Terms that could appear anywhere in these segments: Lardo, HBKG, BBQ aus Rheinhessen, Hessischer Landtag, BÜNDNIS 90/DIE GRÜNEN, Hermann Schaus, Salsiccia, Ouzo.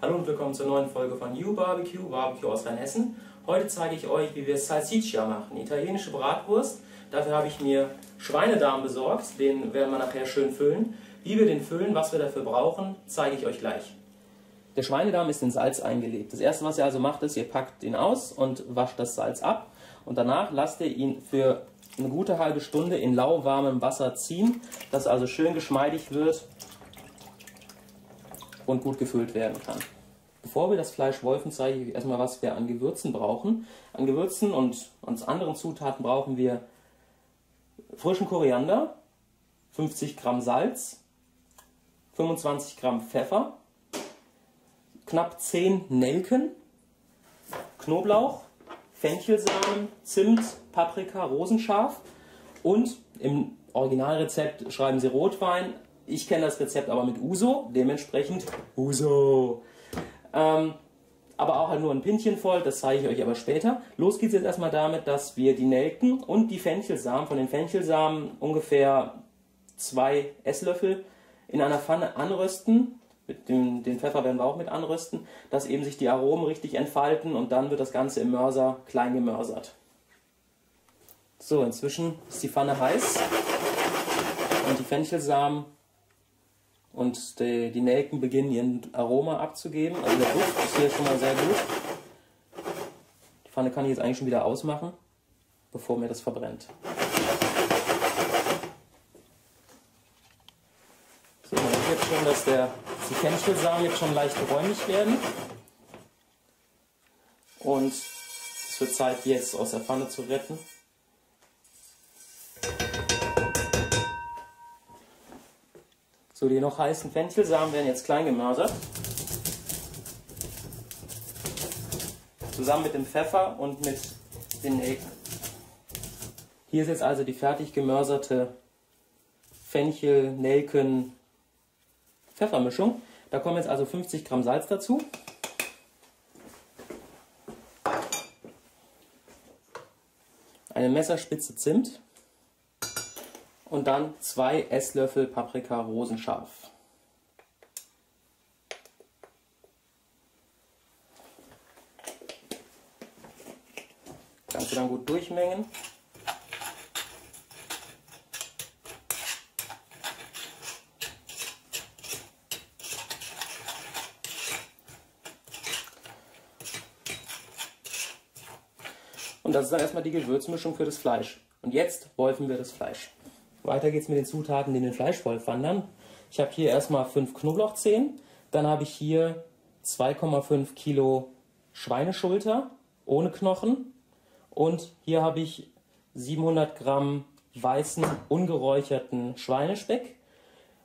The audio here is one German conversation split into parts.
Hallo und willkommen zur neuen Folge von BBQ aus Rheinhessen. Heute zeige ich euch, wie wir Salsiccia machen, italienische Bratwurst. Dafür habe ich mir Schweinedarm besorgt, den werden wir nachher schön füllen. Wie wir den füllen, was wir dafür brauchen, zeige ich euch gleich. Der Schweinedarm ist in Salz eingelegt. Das erste, was ihr also macht, ist, ihr packt ihn aus und wascht das Salz ab. Und danach lasst ihr ihn für eine gute halbe Stunde in lauwarmem Wasser ziehen, dass also schön geschmeidig wird und gut gefüllt werden kann. Bevor wir das Fleisch wolfen, zeige ich euch erstmal, was wir an Gewürzen brauchen. An Gewürzen und an anderen Zutaten brauchen wir frischen Koriander, 50 Gramm Salz, 25 Gramm Pfeffer, knapp 10 Nelken, Knoblauch, Fenchelsamen, Zimt, Paprika, rosenscharf und im Originalrezept schreiben sie Rotwein. Ich kenne das Rezept aber mit Ouzo, dementsprechend Ouzo. Aber auch halt nur ein Pintchen voll, das zeige ich euch aber später. Los geht es jetzt erstmal damit, dass wir die Nelken und die Fenchelsamen, von den Fenchelsamen ungefähr 2 Esslöffel in einer Pfanne anrösten. Den Pfeffer werden wir auch mit anrösten, dass eben sich die Aromen richtig entfalten und dann wird das Ganze im Mörser klein gemörsert. So, inzwischen ist die Pfanne heiß und die Fenchelsamen und die Nelken beginnen ihren Aroma abzugeben. Also der Duft ist hier schon mal sehr gut. Die Pfanne kann ich jetzt eigentlich schon wieder ausmachen, bevor mir das verbrennt. So, man sieht jetzt schon, dass die Fenchelsamen jetzt schon leicht bräunlich werden. Und es wird Zeit, die jetzt aus der Pfanne zu retten. So, die noch heißen Fenchelsamen werden jetzt klein gemörsert. Zusammen mit dem Pfeffer und mit den Nelken. Hier ist jetzt also die fertig gemörserte Fenchel-Nelken-Pfeffermischung. Da kommen jetzt also 50 Gramm Salz dazu. Eine Messerspitze Zimt. Und dann 2 Esslöffel Paprika rosenscharf. Das Ganze dann gut durchmengen. Und das ist dann erstmal die Gewürzmischung für das Fleisch. Und jetzt wolfen wir das Fleisch. Weiter geht's mit den Zutaten, die in den Fleischwolf wandern. Ich habe hier erstmal 5 Knoblauchzehen, dann habe ich hier 2,5 Kilo Schweineschulter ohne Knochen und hier habe ich 700 Gramm weißen, ungeräucherten Schweinespeck.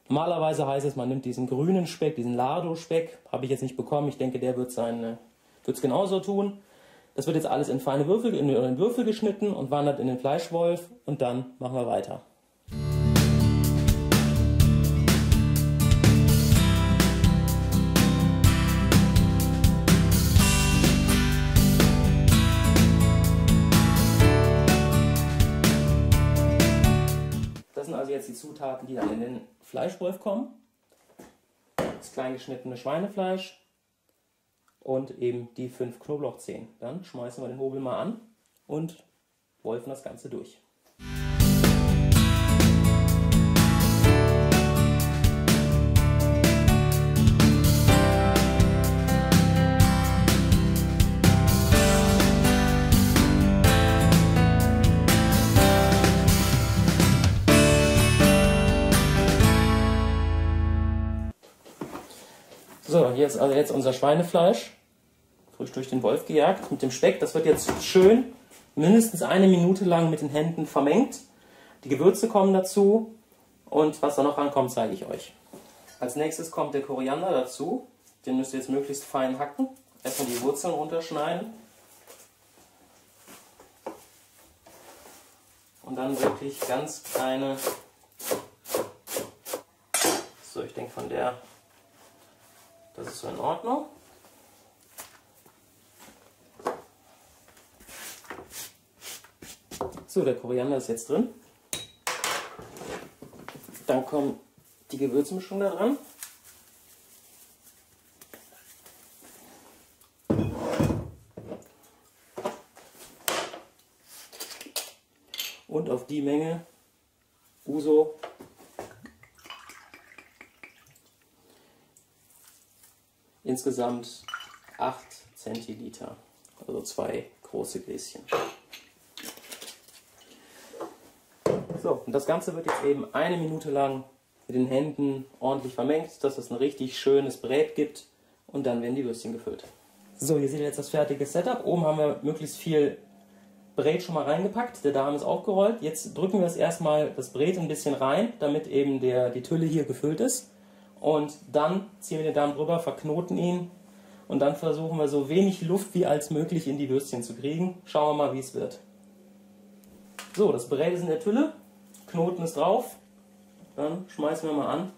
Normalerweise heißt es, man nimmt diesen grünen Speck, diesen Lardo-Speck, habe ich jetzt nicht bekommen. Ich denke, der wird es genauso tun. Das wird jetzt alles in feine Würfel, in Würfel geschnitten und wandert in den Fleischwolf und dann machen wir weiter. Das sind also jetzt die Zutaten, die dann in den Fleischwolf kommen. Das klein geschnittene Schweinefleisch und eben die 5 Knoblauchzehen. Dann schmeißen wir den Hobel mal an und wolfen das Ganze durch. So, hier ist also jetzt unser Schweinefleisch frisch durch den Wolf gejagt mit dem Speck. Das wird jetzt schön mindestens 1 Minute lang mit den Händen vermengt. Die Gewürze kommen dazu und was da noch rankommt, zeige ich euch. Als nächstes kommt der Koriander dazu. Den müsst ihr jetzt möglichst fein hacken. Erstmal die Wurzeln runterschneiden. Und dann wirklich ganz kleine, so ich denke von der... Das ist so in Ordnung. So, der Koriander ist jetzt drin. Dann kommt die Gewürzmischung da dran. und auf die Menge Ouzo insgesamt 8 Zentiliter, also 2 große Gläschen. So, und das Ganze wird jetzt eben 1 Minute lang mit den Händen ordentlich vermengt, dass es ein richtig schönes Brät gibt, und dann werden die Würstchen gefüllt. So, hier seht ihr jetzt das fertige Setup. Oben haben wir möglichst viel Brät schon mal reingepackt, der Darm ist aufgerollt. Jetzt drücken wir erstmal das Brät ein bisschen rein, damit eben die Tülle hier gefüllt ist. Und dann ziehen wir den Darm drüber, verknoten ihn und dann versuchen wir so wenig Luft wie als möglich in die Würstchen zu kriegen. Schauen wir mal, wie es wird. So, das Brät ist in der Tülle, Knoten ist drauf, dann schmeißen wir mal an.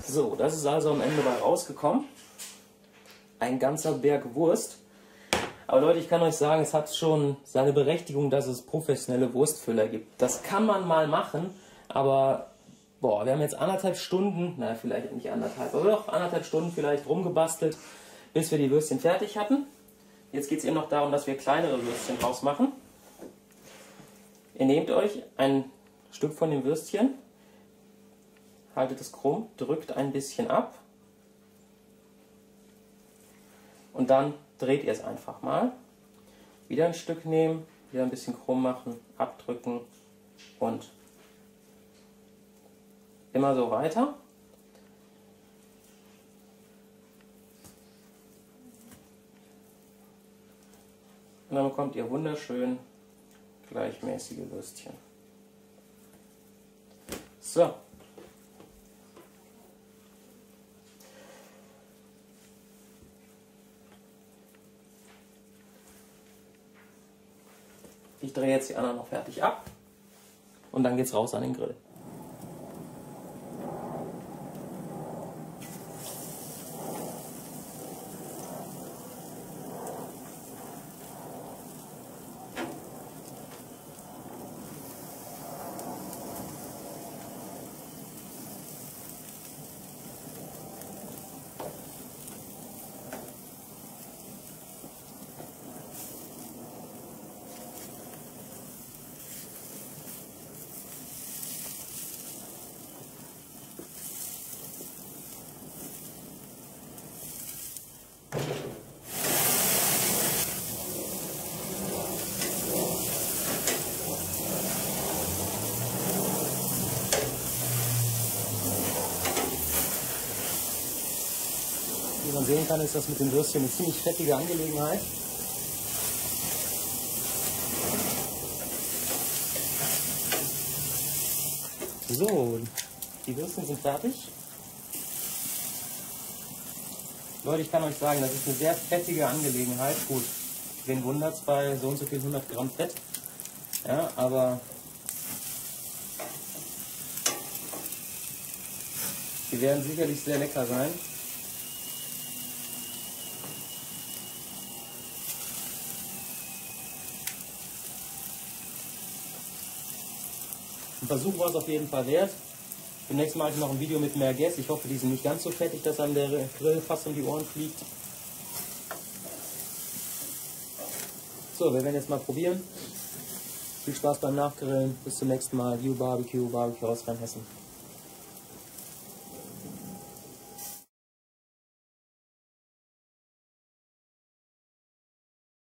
So, das ist also am Ende mal rausgekommen. Ein ganzer Berg Wurst. Aber Leute, ich kann euch sagen, es hat schon seine Berechtigung, dass es professionelle Wurstfüller gibt. Das kann man mal machen, aber boah, wir haben jetzt 1,5 Stunden, naja, vielleicht nicht 1,5, aber doch 1,5 Stunden vielleicht rumgebastelt, bis wir die Würstchen fertig hatten. Jetzt geht es eben noch darum, dass wir kleinere Würstchen draus machen. Ihr nehmt euch ein Stück von dem Würstchen, haltet es krumm, drückt ein bisschen ab und dann dreht ihr es einfach mal. Wieder ein Stück nehmen, wieder ein bisschen krumm machen, abdrücken und immer so weiter. Und dann bekommt ihr wunderschön gleichmäßige Würstchen. So. Ich drehe jetzt die anderen noch fertig ab und dann geht's raus an den Grill. Wie man sehen kann, ist das mit dem Würstchen eine ziemlich fettige Angelegenheit. So, die Würstchen sind fertig. Leute, ich kann euch sagen, das ist eine sehr fettige Angelegenheit. Gut, wen wundert's bei so und so viel 100 Gramm Fett. Ja, aber die werden sicherlich sehr lecker sein. Ein Versuch war es auf jeden Fall wert. Demnächst mache ich noch ein Video mit mehr Gästen. Ich hoffe, die sind nicht ganz so fettig, dass einem der Grill fast um die Ohren fliegt. So, wir werden jetzt mal probieren. Viel Spaß beim Nachgrillen. Bis zum nächsten Mal. BBQ aus Rheinhessen.